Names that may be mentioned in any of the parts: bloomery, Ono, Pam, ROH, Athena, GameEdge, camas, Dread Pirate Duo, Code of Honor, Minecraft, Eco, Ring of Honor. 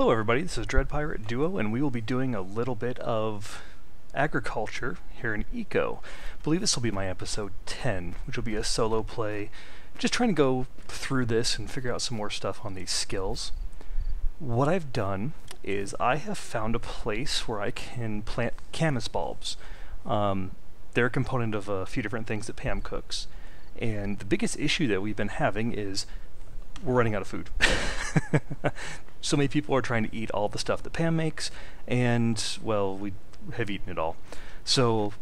Hello everybody, this is Dread Pirate Duo, and we will be doing a little bit of agriculture here in Eco. I believe this will be my episode 10, which will be a solo play. Just trying to go through this and figure out some more stuff on these skills. What I've done is I have found a place where I can plant camas bulbs. They're a component of a few different things that Pam cooks. And the biggest issue that we've been having is we're running out of food. So many people are trying to eat all the stuff that Pam makes, and, well, we have eaten it all. So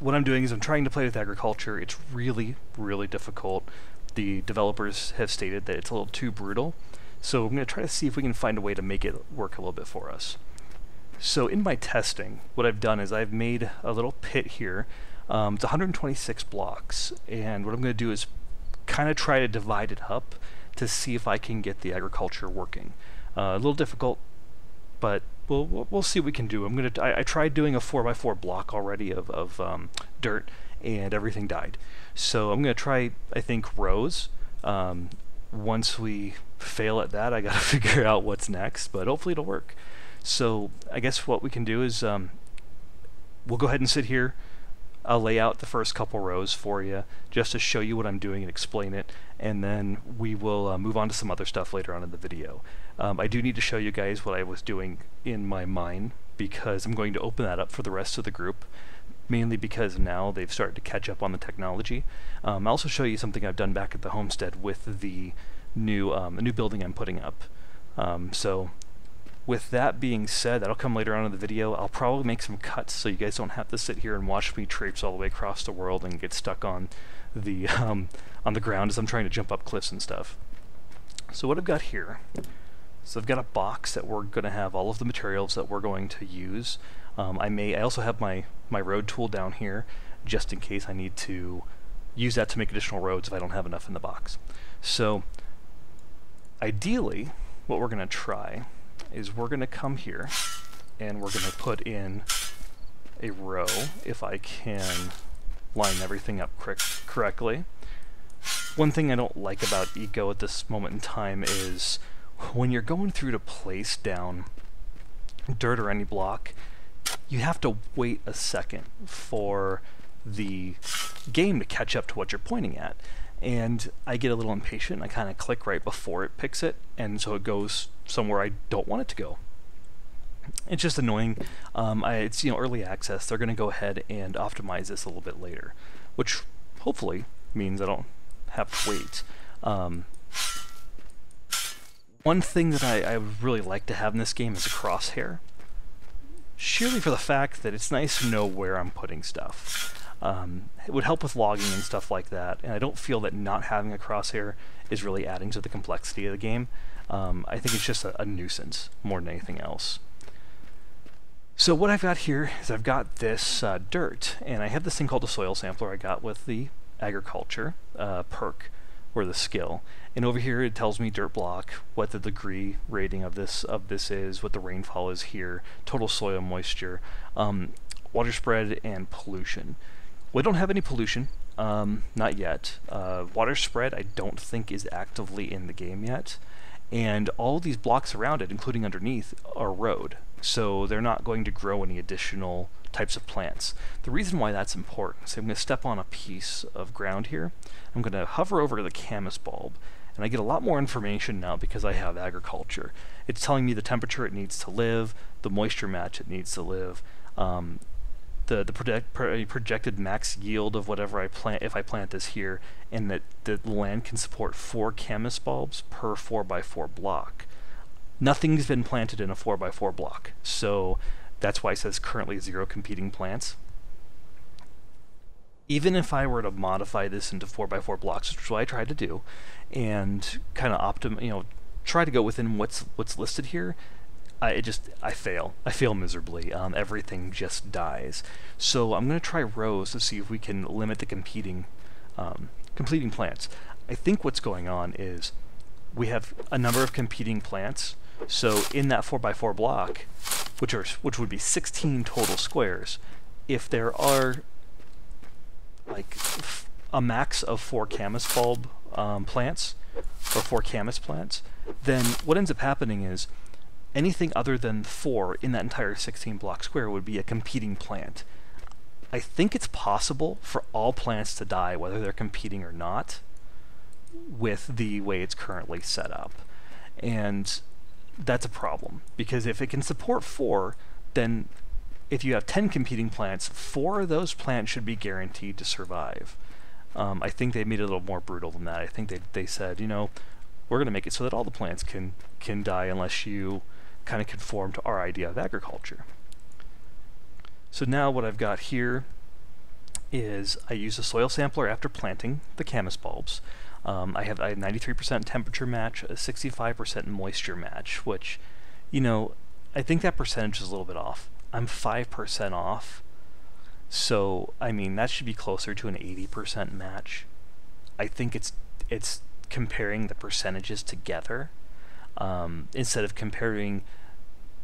what I'm doing is I'm trying to play with agriculture. It's really, really difficult. The developers have stated that it's a little too brutal. So I'm going to try to see if we can find a way to make it work a little bit for us. So in my testing, what I've done is I've made a little pit here. It's 126 blocks, and what I'm going to do is kind of try to divide it up to see if I can get the agriculture working. A little difficult, but we'll see what we can do. I tried doing a 4x4 block already of dirt, and everything died. So I'm going to try, I think, rows. Once we fail at that, I got to figure out what's next, but hopefully it'll work. So I guess what we can do is we'll go ahead and sit here. I'll lay out the first couple rows for you just to show you what I'm doing and explain it, and then we will move on to some other stuff later on in the video. I do need to show you guys what I was doing in my mine, because I'm going to open that up for the rest of the group, mainly because now they've started to catch up on the technology. I'll also show you something I've done back at the homestead with the new building I'm putting up. So with that being said, that'll come later on in the video. I'll probably make some cuts so you guys don't have to sit here and watch me traipse all the way across the world and get stuck on the ground as I'm trying to jump up cliffs and stuff. So what I've got here, so I've got a box that we're going to have all of the materials that we're going to use. I also have my road tool down here just in case I need to use that to make additional roads if I don't have enough in the box. So ideally, what we're going to try is we're going to come here and we're going to put in a row, if I can line everything up correctly. One thing I don't like about Eco at this moment in time is when you're going through to place down dirt or any block, you have to wait a second for the game to catch up to what you're pointing at. And I get a little impatient, I kind of click right before it picks it, and so it goes somewhere I don't want it to go. It's just annoying. It's, you know, early access. They're going to go ahead and optimize this a little bit later, which hopefully means I don't have to wait. One thing that I would really like to have in this game is a crosshair, surely for the fact that it's nice to know where I'm putting stuff. It would help with logging and stuff like that, and I don't feel that not having a crosshair is really adding to the complexity of the game. I think it's just a nuisance more than anything else. So what I've got here is I've got this dirt, and I have this thing called a soil sampler I got with the agriculture perk, or the skill. And over here it tells me dirt block, what the degree rating of this is, what the rainfall is here, total soil moisture, water spread, and pollution. We don't have any pollution, not yet. Water spread I don't think is actively in the game yet, and all these blocks around it, including underneath, are road, so they're not going to grow any additional types of plants. The reason why that's important, so I'm going to step on a piece of ground here, I'm going to hover over to the camas bulb, and I get a lot more information now because I have agriculture. It's telling me the temperature it needs to live, the moisture match it needs to live, the projected max yield of whatever I plant if I plant this here, and that the land can support 4 camas bulbs per 4x4 block. Nothing's been planted in a 4x4 block, so that's why it says currently 0 competing plants. Even if I were to modify this into 4x4 blocks, which is what I tried to do, and kind of try to go within what's listed here, I fail. I fail miserably. Everything just dies. So I'm going to try rows to see if we can limit the completing plants. I think what's going on is we have a number of competing plants. So in that 4x4 block, which would be 16 total squares, if there are like a max of 4 camas bulb plants, then what ends up happening is anything other than 4 in that entire 16-block square would be a competing plant. I think it's possible for all plants to die, whether they're competing or not, with the way it's currently set up. And that's a problem, because if it can support 4, then if you have 10 competing plants, 4 of those plants should be guaranteed to survive. I think they made it a little more brutal than that. I think they said, you know, we're going to make it so that all the plants can die unless you kind of conform to our idea of agriculture. So now what I've got here is I use a soil sampler after planting the camas bulbs. I have 93% temperature match, a 65% moisture match, which, you know, I think that percentage is a little bit off. I'm 5% off, so I mean that should be closer to an 80% match. I think it's comparing the percentages together instead of comparing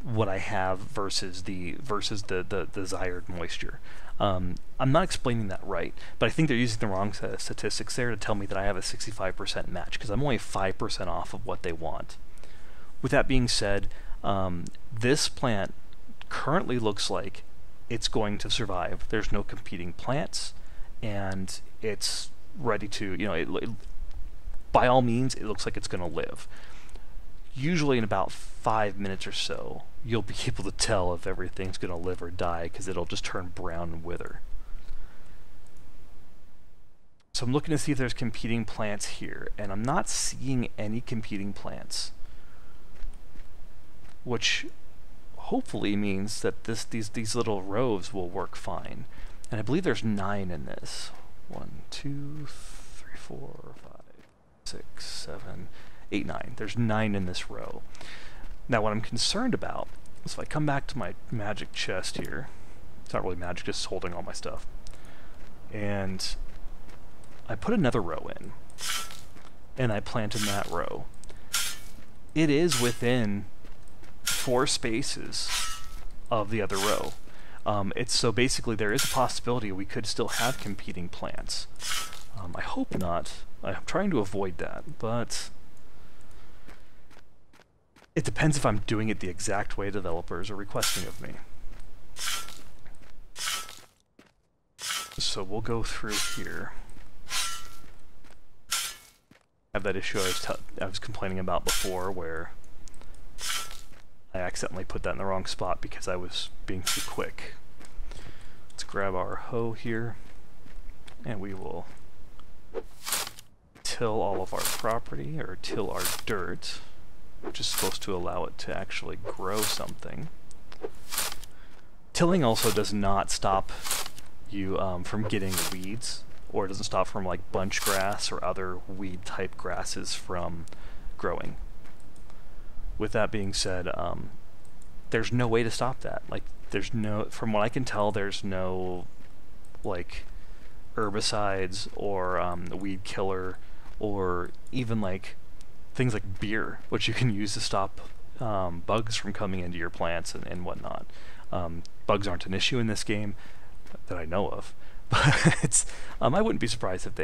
what I have versus the desired moisture. I'm not explaining that right, but I think they're using the wrong statistics there to tell me that I have a 65% match, because I'm only 5% off of what they want. With that being said, this plant currently looks like it's going to survive. There's no competing plants, and it's ready to, you know, by all means, it looks like it's going to live. Usually in about 5 minutes or so, you'll be able to tell if everything's going to live or die, because it'll just turn brown and wither. So I'm looking to see if there's competing plants here, and I'm not seeing any competing plants, which hopefully means that these little rows will work fine. And I believe there's 9 in this. 1, 2, 3, 4, 5, 6, 7, 8, 9. There's 9 in this row. Now what I'm concerned about is, if I come back to my magic chest here, it's not really magic, just holding all my stuff, and I put another row in, and I plant in that row. It is within 4 spaces of the other row. So basically there is a possibility we could still have competing plants. I hope not. I'm trying to avoid that, but it depends if I'm doing it the exact way developers are requesting of me. So we'll go through here. I have that issue I was complaining about before, where I accidentally put that in the wrong spot because I was being too quick. Let's grab our hoe here, and we will till all of our property, or till our dirt, which is supposed to allow it to actually grow something. Tilling also does not stop you from getting weeds, or it doesn't stop from like bunch grass or other weed type grasses from growing. With that being said, there's no way to stop that. Like, there's no, from what I can tell, there's no, like, herbicides or the weed killer, or even like things like beer, which you can use to stop bugs from coming into your plants and whatnot. Bugs aren't an issue in this game that I know of, but it's, I wouldn't be surprised if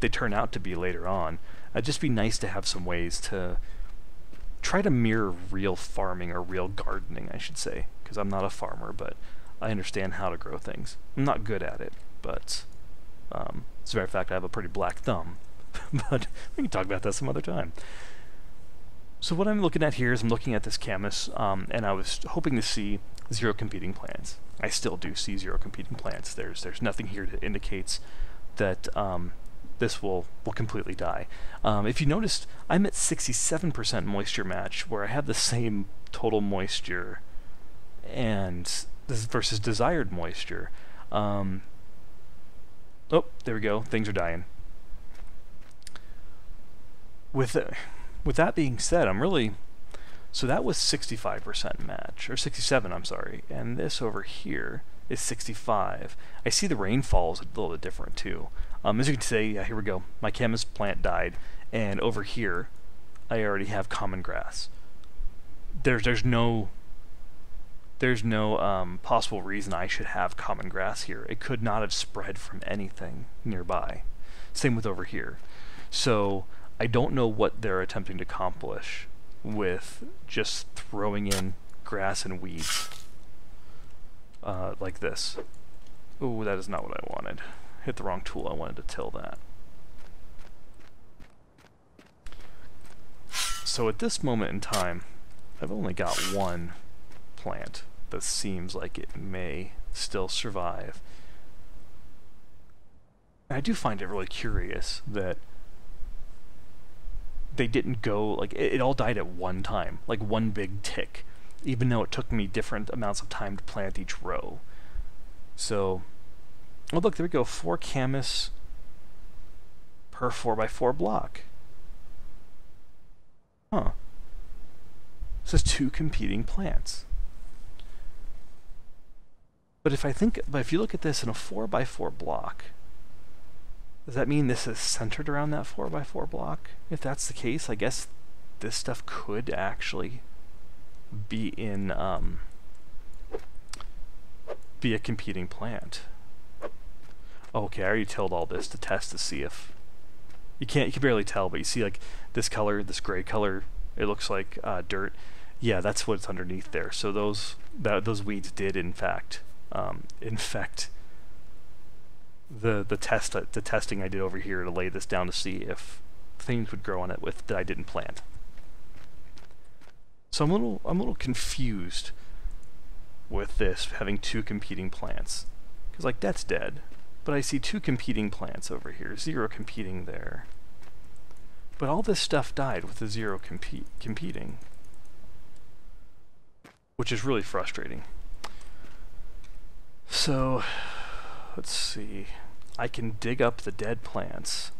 they turn out to be later on. It'd just be nice to have some ways to try to mirror real farming, or real gardening, I should say, because I'm not a farmer, but I understand how to grow things. I'm not good at it, but as a matter of fact, I have a pretty black thumb, but we can talk about that some other time. So what I'm looking at here is, I'm looking at this camas, and I was hoping to see 0 competing plants. I still do see 0 competing plants. There's nothing here that indicates that this will completely die. If you noticed, I'm at 67% moisture match, where I have the same total moisture, and this is versus desired moisture. Oh, there we go. Things are dying. With that being said, I'm really, so that was 65% match, or 67, I'm sorry, and this over here is 65. I see the rainfall is a little bit different too. As you can see, yeah, here we go. My camas plant died, and over here, I already have common grass. There's no possible reason I should have common grass here. It could not have spread from anything nearby. Same with over here. So I don't know what they're attempting to accomplish with just throwing in grass and weeds like this. Ooh, that is not what I wanted. Hit the wrong tool. I wanted to till that. So at this moment in time, I've only got one plant that seems like it may still survive. And I do find it really curious that they didn't go, like, it all died at one time, like one big tick, even though it took me different amounts of time to plant each row. So, oh look, there we go, 4 camas per 4x4 block. Huh. This is 2 competing plants. But if you look at this in a 4x4 block, does that mean this is centered around that 4x4 block? If that's the case, I guess this stuff could actually be in, be a competing plant. Okay, I already tilled all this to test to see if, you can barely tell, but you see like this color, this gray color, it looks like dirt. Yeah, that's what's underneath there. So those weeds did in fact infect the testing I did over here to lay this down to see if things would grow on it that I didn't plant. So I'm a little confused with this having 2 competing plants, because like that's dead, but I see 2 competing plants over here, 0 competing there. But all this stuff died with the 0 competing, which is really frustrating. So let's see, I can dig up the dead plants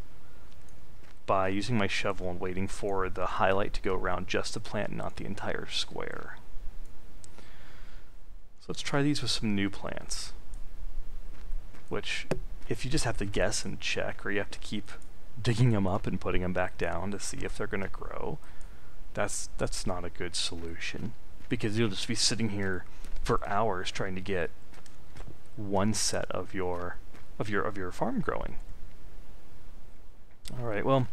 by using my shovel and waiting for the highlight to go around just the plant, not the entire square. So let's try these with some new plants, which if you just have to guess and check, or you have to keep digging them up and putting them back down to see if they're going to grow, that's not a good solution, because you'll just be sitting here for hours trying to get one set of your farm growing. All right, well,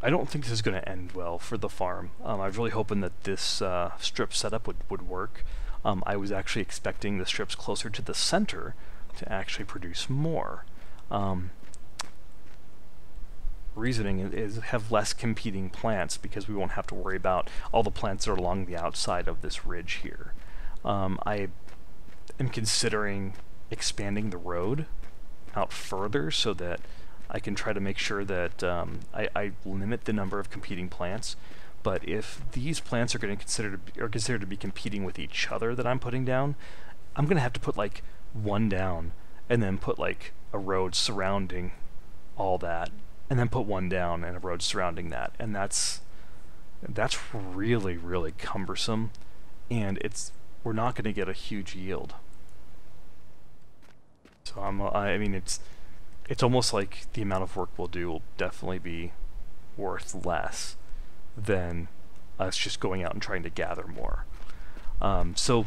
I don't think this is going to end well for the farm. I was really hoping that this strip setup would work. I was actually expecting the strips closer to the center to actually produce more. Reasoning is have less competing plants because we won't have to worry about all the plants that are along the outside of this ridge here. I am considering expanding the road out further so that I can try to make sure that I limit the number of competing plants. But if these plants are going to considered to be competing with each other that I'm putting down, I'm going to have to put like one down and then put like a road surrounding all that, and then put one down and a road surrounding that, and that's really, really cumbersome, and we're not going to get a huge yield. So I mean, it's almost like the amount of work we'll do will definitely be worth less than us just going out and trying to gather more. So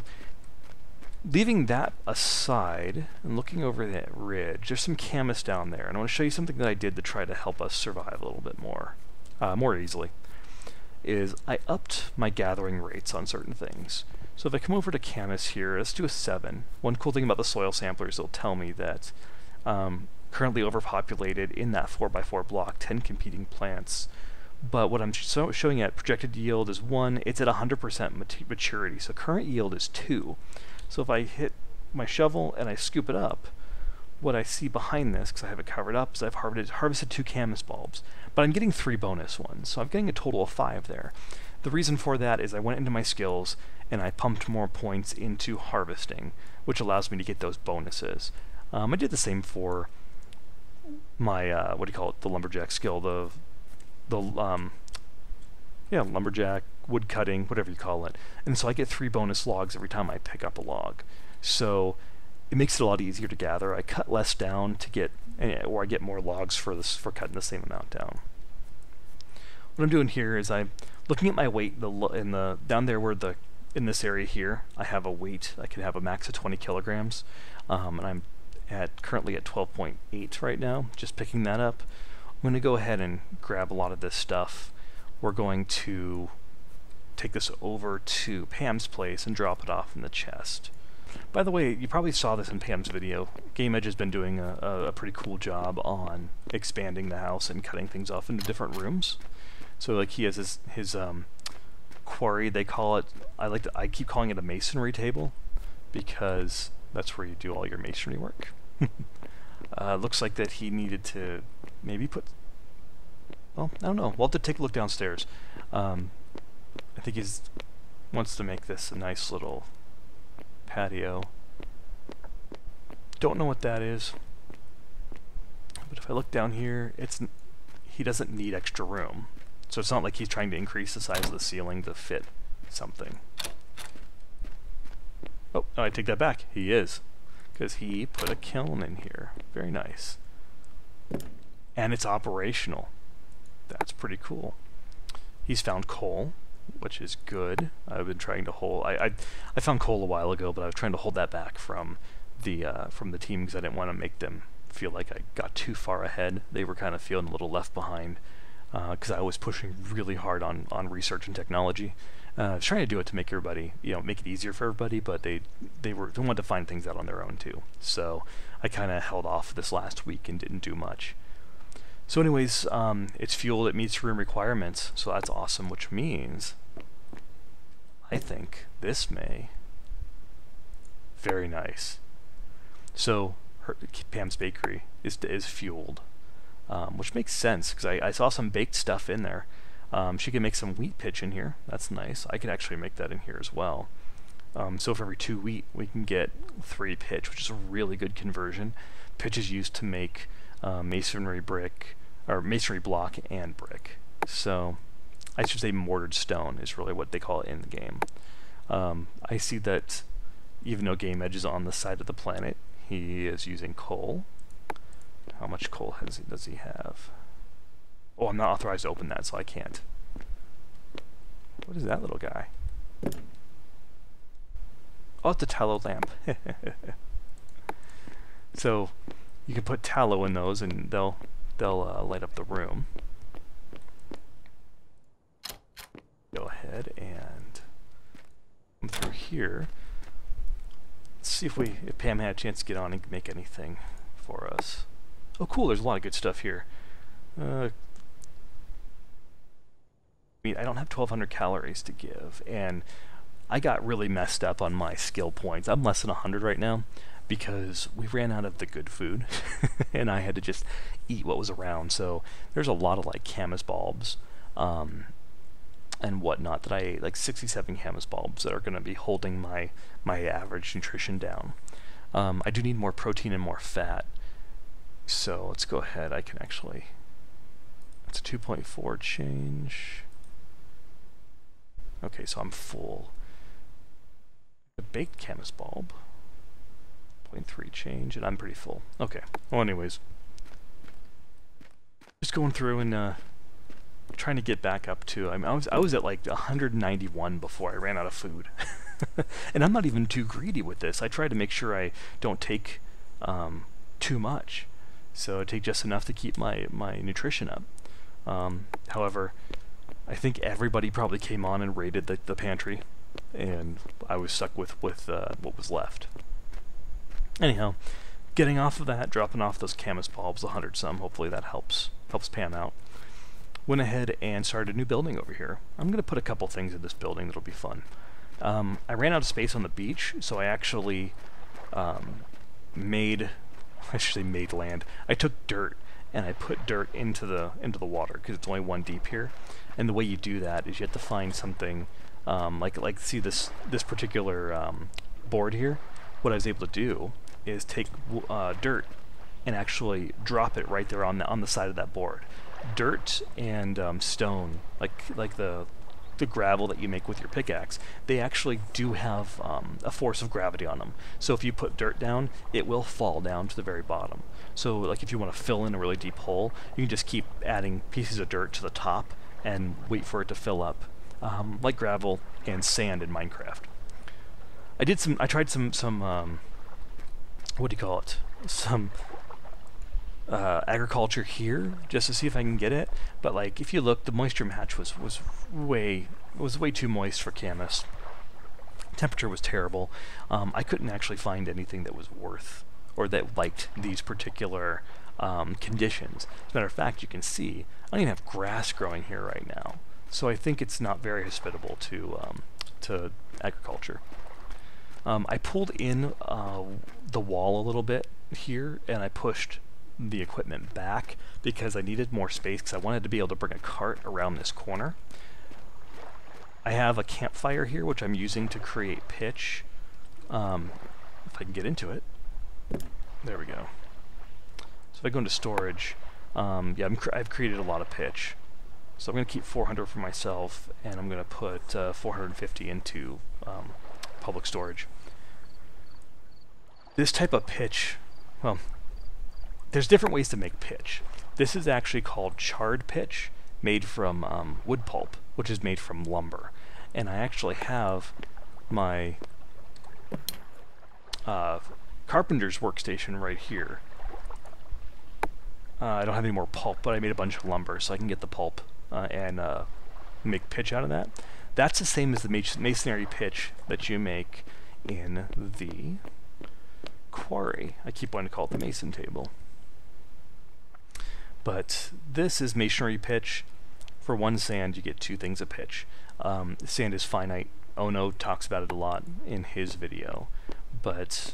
leaving that aside and looking over that ridge, there's some camas down there, and I want to show you something that I did to try to help us survive a little bit more, more easily, is I upped my gathering rates on certain things. So if I come over to camas here, let's do a 7. One cool thing about the soil sampler is it'll tell me that currently overpopulated in that 4x4 block, 10 competing plants. But what I'm showing at projected yield is 1, it's at 100% maturity, so current yield is 2. So if I hit my shovel and I scoop it up, what I see behind this, because I have it covered up, is I've harvested 2 camas bulbs, but I'm getting 3 bonus ones, so I'm getting a total of 5 there. The reason for that is I went into my skills and I pumped more points into harvesting, which allows me to get those bonuses. I did the same for my, what do you call it, the lumberjack skill, yeah, lumberjack, wood cutting, whatever you call it. And so I get 3 bonus logs every time I pick up a log. So it makes it a lot easier to gather. I cut less down to get, or I get more logs for cutting the same amount down. What I'm doing here is I'm looking at my weight down there where in this area here, I have a weight. I can have a max of 20 kilograms, and I'm currently at 12.8 right now. Just picking that up. I'm going to go ahead and grab a lot of this stuff. We're going to take this over to Pam's place and drop it off in the chest. By the way, you probably saw this in Pam's video. GameEdge has been doing a pretty cool job on expanding the house and cutting things off into different rooms. So like he has his quarry, they call it, I keep calling it a masonry table because that's where you do all your masonry work. Looks like that he needed to maybe put, well, I don't know, we'll have to take a look downstairs. I think he wants to make this a nice little patio. Don't know what that is, but if I look down here, it's he doesn't need extra room, so it's not like he's trying to increase the size of the ceiling to fit something. Oh, no, I take that back. He is, because he put a kiln in here. Very nice, and it's operational. That's pretty cool. He's found coal, which is good. I've been trying to hold. I found coal a while ago, but I was trying to hold that back from the team because I didn't want to make them feel like I got too far ahead. They were kind of feeling a little left behind because I was pushing really hard on research and technology. I was trying to do it to make everybody, you know, make it easier for everybody, but they wanted to find things out on their own too. So I kind of held off this last week and didn't do much. So anyways, it's fuel that meets room requirements, so that's awesome, which means I think this may... Very nice. So Pam's Bakery is fueled, which makes sense, because I saw some baked stuff in there. She can make some wheat pitch in here. That's nice. I can actually make that in here as well. So for every 2 wheat, we can get 3 pitch, which is a really good conversion. Pitch is used to make masonry brick, or masonry block and brick. So I should say mortared stone is really what they call it in the game. I see that even though GameEdge is on the side of the planet, he is using coal. How much coal does he have? Oh, I'm not authorized to open that, so I can't. What is that little guy? Oh, it's a tallow lamp. So you can put tallow in those and they'll light up the room. Go ahead and come through here. Let's see if Pam had a chance to get on and make anything for us. Oh cool, there's a lot of good stuff here. I mean, I don't have 1200 calories to give, and I got really messed up on my skill points. I'm less than 100 right now, because we ran out of the good food and I had to just eat what was around. So there's a lot of like camas bulbs and whatnot that I ate, like 67 camas bulbs that are going to be holding my average nutrition down. I do need more protein and more fat, so let's go ahead. I can actually, it's a 2.4 change. Okay, so I'm full. The baked camas bulb 0.3 change, and I'm pretty full. Okay. Well, anyways, just going through and trying to get back up to. I mean, I was at like 191 before I ran out of food, and I'm not even too greedy with this. I try to make sure I don't take too much, so I take just enough to keep my nutrition up. However, I think everybody probably came on and raided the pantry, and I was stuck with what was left. Anyhow, getting off of that, dropping off those camas bulbs, 100 some, hopefully that helps Pam out. Went ahead and started a new building over here. I'm going to put a couple things in this building that'll be fun. I ran out of space on the beach, so I actually made land. I took dirt and I put dirt into the water, because it's only 1 deep here. And the way you do that is you have to find something like see this particular board here. What I was able to do is take dirt and actually drop it right there on the side of that board. Dirt and stone, like the gravel that you make with your pickaxe, they actually do have a force of gravity on them. So if you put dirt down, it will fall down to the very bottom. So like if you want to fill in a really deep hole, you can just keep adding pieces of dirt to the top and wait for it to fill up, like gravel and sand in Minecraft. I tried some what do you call it? Some agriculture here just to see if I can get it. But like, if you look, the moisture match was way too moist for Camas. Temperature was terrible. I couldn't actually find anything that was worth or that liked these particular conditions. As a matter of fact, you can see I don't even have grass growing here right now. So I think it's not very hospitable to agriculture. I pulled in the wall a little bit here, and I pushed the equipment back because I needed more space because I wanted to be able to bring a cart around this corner. I have a campfire here which I'm using to create pitch. If I can get into it. There we go. So if I go into storage, yeah, I've created a lot of pitch. So I'm going to keep 400 for myself, and I'm going to put 450 into public storage. This type of pitch, well, there's different ways to make pitch. This is actually called charred pitch, made from wood pulp, which is made from lumber. And I actually have my carpenter's workstation right here. I don't have any more pulp, but I made a bunch of lumber, so I can get the pulp and make pitch out of that. That's the same as the masonry pitch that you make in the quarry. I keep wanting to call it the mason table. But this is masonry pitch. For one sand, you get two things of pitch. Sand is finite. Ono talks about it a lot in his video, but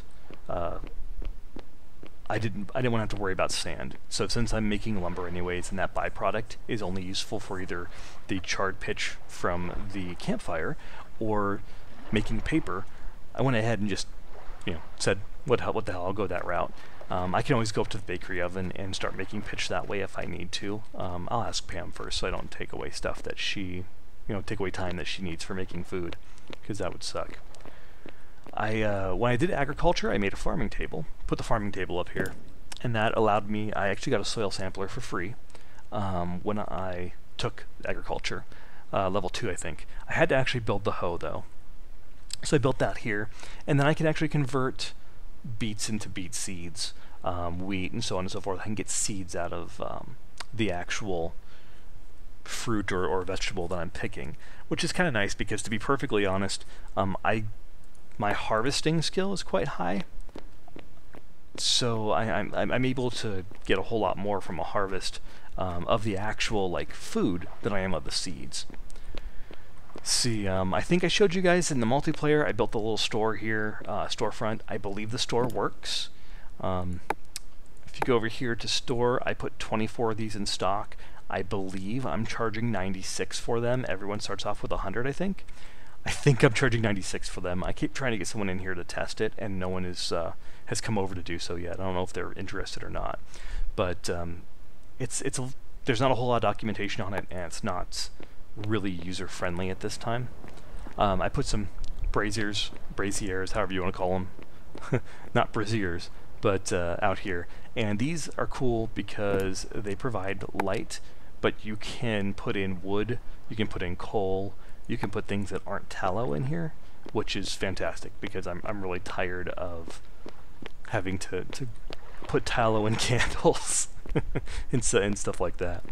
I didn't want to have to worry about sand. So since I'm making lumber anyways, and that byproduct is only useful for either the charred pitch from the campfire or making paper, I went ahead and just, you know, said what the hell, I'll go that route. I can always go up to the bakery oven and start making pitch that way if I need to. I'll ask Pam first so I don't take away stuff that she, you know, take away time that she needs for making food, because that would suck. When I did agriculture, I made a farming table, put the farming table up here, and that allowed me, I actually got a soil sampler for free when I took agriculture, level 2 I think. I had to actually build the hoe though. So I built that here, and then I can actually convert beets into beet seeds, wheat and so on and so forth. I can get seeds out of the actual fruit or vegetable that I'm picking, which is kind of nice because, to be perfectly honest, my harvesting skill is quite high, so I'm able to get a whole lot more from a harvest of the actual like food than I am of the seeds. See, I think I showed you guys in the multiplayer, I built the little store here, storefront. I believe the store works. If you go over here to store, I put 24 of these in stock. I believe I'm charging 96 for them. Everyone starts off with 100, I think. I think I'm charging 96 for them. I keep trying to get someone in here to test it, and no one is, has come over to do so yet. I don't know if they're interested or not. But there's not a whole lot of documentation on it, and it's not really user-friendly at this time. I put some braziers, however you want to call them, not braziers, but out here. And these are cool because they provide light, but you can put in wood, you can put in coal, you can put things that aren't tallow in here, which is fantastic because I'm really tired of having to put tallow in candles and stuff like that.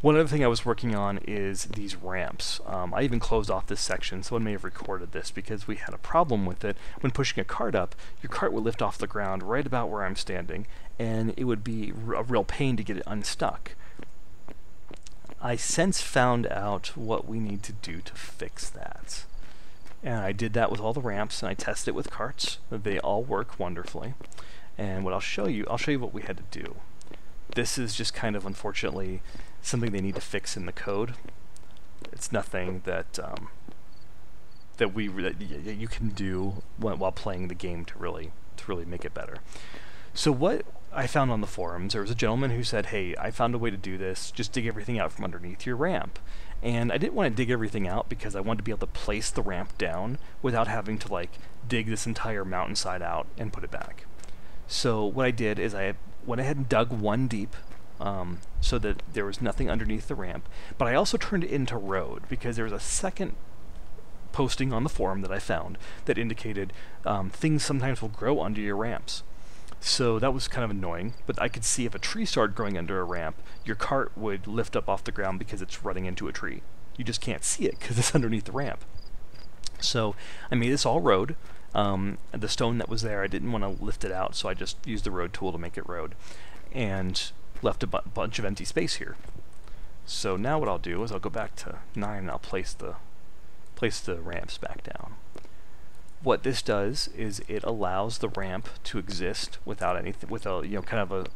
One other thing I was working on is these ramps. I even closed off this section. Someone may have recorded this because we had a problem with it. When pushing a cart up, your cart would lift off the ground right about where I'm standing, and it would be a real pain to get it unstuck. I since found out what we need to do to fix that. And I did that with all the ramps, and I tested it with carts. They all work wonderfully. And what I'll show you what we had to do. This is just kind of, unfortunately, something they need to fix in the code. It's nothing that you can do while playing the game to really make it better. So what I found on the forums, there was a gentleman who said, hey, I found a way to do this, just dig everything out from underneath your ramp. And I didn't want to dig everything out because I wanted to be able to place the ramp down without having to like dig this entire mountainside out and put it back. So what I did is I went ahead and dug one deep so that there was nothing underneath the ramp, but I also turned it into road because there was a second posting on the forum that I found that indicated things sometimes will grow under your ramps. So that was kind of annoying, but I could see if a tree started growing under a ramp, your cart would lift up off the ground because it's running into a tree. You just can't see it because it's underneath the ramp. So I made this all road. The stone that was there, I didn't want to lift it out, so I just used the road tool to make it road, and left a bunch of empty space here. So now what I'll do is I'll go back to 9 and I'll place the ramps back down. What this does is it allows the ramp to exist without anything, with a kind of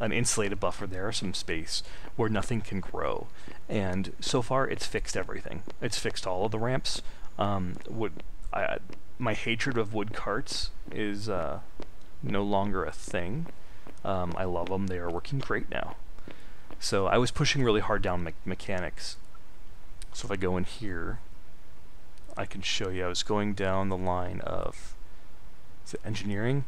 an insulated buffer there, some space where nothing can grow. And so far, it's fixed everything. It's fixed all of the ramps. My hatred of wood carts is no longer a thing. I love them. They are working great now. So I was pushing really hard down mechanics. So if I go in here, I can show you I was going down the line of, is it engineering?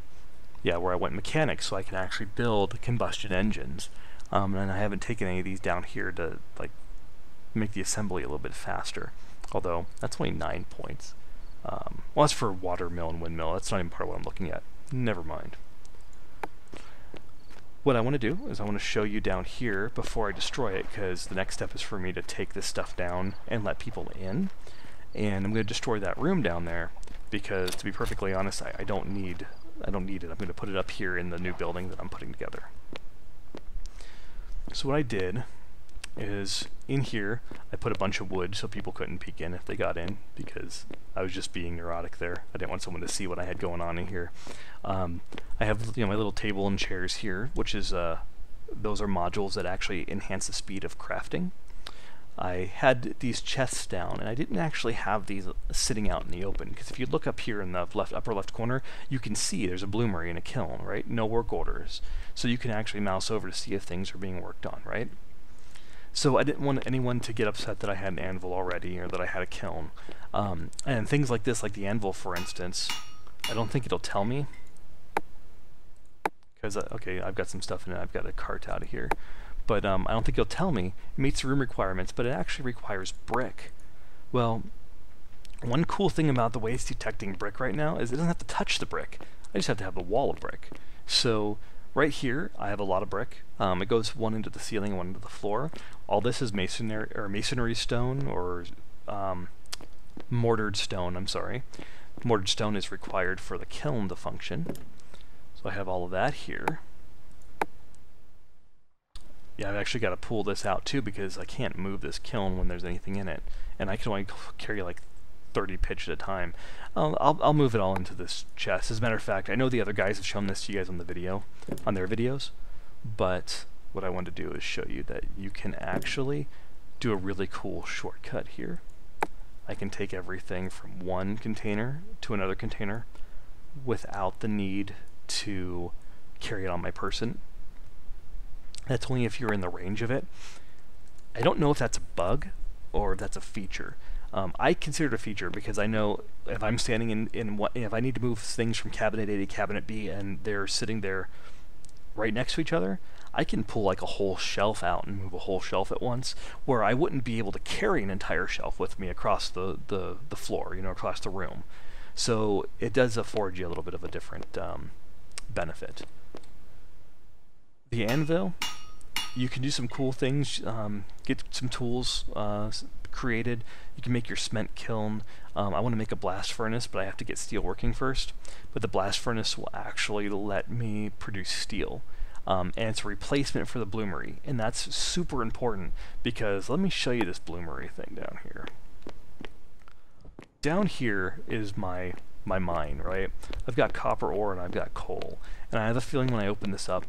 Yeah, where I went mechanics, so I can actually build combustion engines. And I haven't taken any of these down here to make the assembly a little bit faster. Although that's only 9 points. Well, that's for watermill and windmill. That's not even part of what I'm looking at. Never mind. What I want to do is I want to show you down here before I destroy it, because the next step is for me to take this stuff down and let people in. And I'm going to destroy that room down there because, to be perfectly honest, I don't need it. I'm going to put it up here in the new building that I'm putting together. So what I did is in here I put a bunch of wood so people couldn't peek in if they got in, because I was just being neurotic there. I didn't want someone to see what I had going on in here. I have my little table and chairs here, which is those are modules that actually enhance the speed of crafting. I had these chests down, and I didn't actually have these sitting out in the open, because if you look up here in the upper left corner, you can see there's a bloomery and a kiln, right? No work orders. So you can actually mouse over to see if things are being worked on, right? So I didn't want anyone to get upset that I had an anvil already, or that I had a kiln. And things like this, like the anvil, for instance, I don't think it'll tell me. Because, okay, I've got some stuff in it. I've got a cart out of here. But I don't think it'll tell me. It meets the room requirements, but it actually requires brick. Well, one cool thing about the way it's detecting brick right now is it doesn't have to touch the brick. I just have to have a wall of brick. So right here, I have a lot of brick. It goes one into the ceiling, one into the floor. All this is masonry stone, or mortared stone, I'm sorry. Mortared stone is required for the kiln to function. So I have all of that here. Yeah, I've actually got to pull this out too, because I can't move this kiln when there's anything in it. And I can only carry 30 pitch at a time. I'll move it all into this chest. As a matter of fact, I know the other guys have shown this to you guys on the video, on their videos, but what I want to do is show you that you can actually do a really cool shortcut here. I can take everything from one container to another container without the need to carry it on my person. That's only if you're in the range of it. I don't know if that's a bug or if that's a feature. I consider it a feature because I know if I'm standing if I need to move things from cabinet A to cabinet B and they're sitting there right next to each other, I can pull a whole shelf out and move a whole shelf at once, where I wouldn't be able to carry an entire shelf with me across the floor, across the room. So it does afford you a little bit of a different benefit. The anvil, you can do some cool things, get some tools created. You can make your cement kiln. I want to make a blast furnace, but I have to get steel working first. But the blast furnace will actually let me produce steel. And it's a replacement for the bloomery, and that's super important, because let me show you this bloomery thing down here. Down here is my mine, right? I've got copper ore and I've got coal, and I have a feeling when I open this up,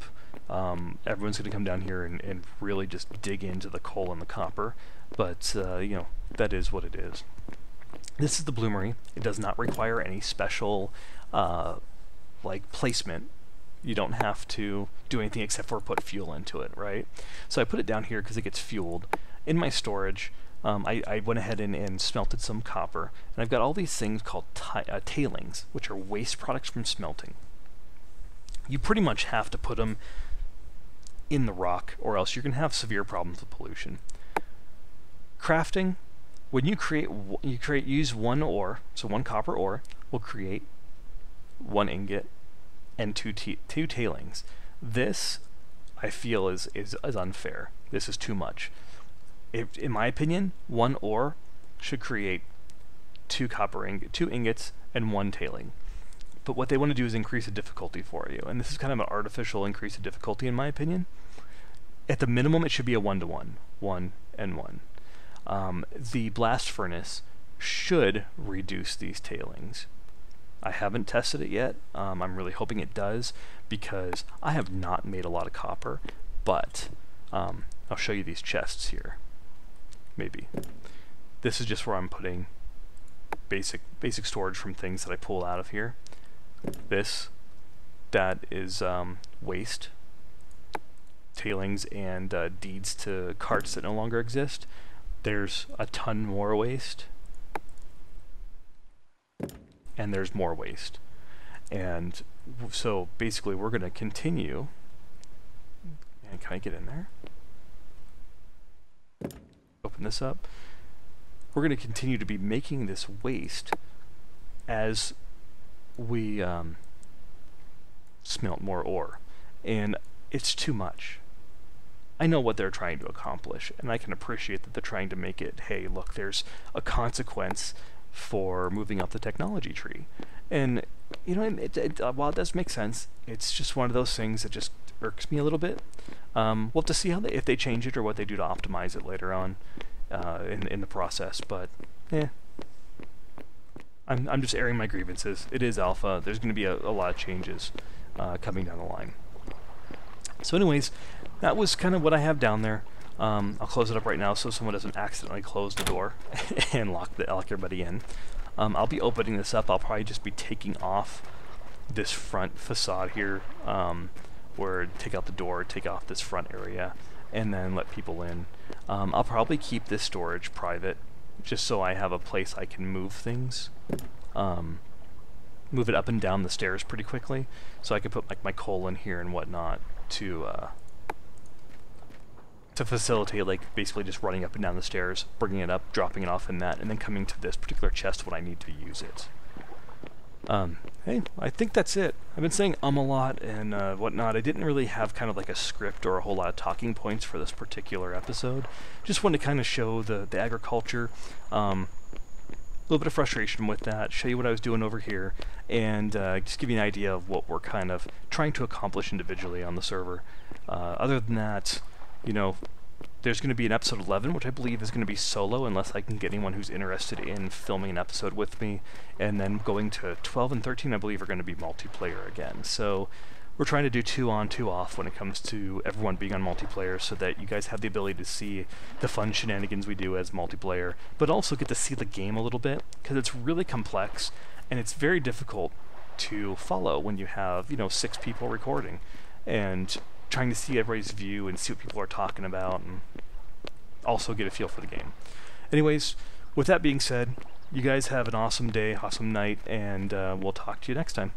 everyone's going to come down here and really just dig into the coal and the copper, but that is what it is. This is the bloomery. It does not require any special placement. You don't have to do anything except for put fuel into it, right? So I put it down here because it gets fueled. In my storage, I went ahead and smelted some copper, and I've got all these things called tailings, which are waste products from smelting. You pretty much have to put them in the rock, or else you're going to have severe problems with pollution. Crafting, when you use one ore, so one copper ore will create one ingot, and two tailings. This, I feel, is unfair. This is too much. If, in my opinion, one ore should create two ingots and one tailing. But what they want to do is increase the difficulty for you, and this is kind of an artificial increase of difficulty in my opinion. At the minimum, it should be a 1-to-1. One and one. The blast furnace should reduce these tailings. I haven't tested it yet. I'm really hoping it does, because I have not made a lot of copper, but I'll show you these chests here. Maybe. This is just where I'm putting basic storage from things that I pull out of here. This, that is waste, tailings, and deeds to carts that no longer exist. There's a ton more waste, and there's more waste. And so basically we're going to continue. And can I get in there? Open this up. We're going to continue to be making this waste as we smelt more ore. And it's too much. I know what they're trying to accomplish, and I can appreciate that they're trying to make it, hey, look, there's a consequence for moving up the technology tree. And, you know, while it does make sense, it's just one of those things that just irks me a little bit. We'll have to see how if they change it or what they do to optimize it later on in the process, but, eh. I'm just airing my grievances. It is alpha. There's going to be a lot of changes coming down the line. So anyways, that was kind of what I have down there. I'll close it up right now so someone doesn't accidentally close the door and lock everybody in. I'll be opening this up. I'll probably just be taking off this front facade here, where take out the door, take off this front area, and then let people in. I'll probably keep this storage private just so I have a place I can move things. Move it up and down the stairs pretty quickly, so I can put like my coal in here and whatnot to facilitate like basically just running up and down the stairs, bringing it up, dropping it off in that, and then coming to this particular chest when I need to use it. Hey, I think that's it. I've been saying a lot and whatnot. I didn't really have kind of like a script or a whole lot of talking points for this particular episode. Just wanted to kind of show the agriculture, a little bit of frustration with that, show you what I was doing over here, and just give you an idea of what we're kind of trying to accomplish individually on the server. Other than that, you know, there's going to be an episode 11, which I believe is going to be solo, unless I can get anyone who's interested in filming an episode with me, and then going to 12 and 13, I believe, are going to be multiplayer again. So we're trying to do 2 on, 2 off when it comes to everyone being on multiplayer, so that you guys have the ability to see the fun shenanigans we do as multiplayer, but also get to see the game a little bit, because it's really complex, and it's very difficult to follow when you have, you know, 6 people recording, and trying to see everybody's view and see what people are talking about, and also get a feel for the game. Anyways, with that being said, you guys have an awesome day, awesome night, and we'll talk to you next time.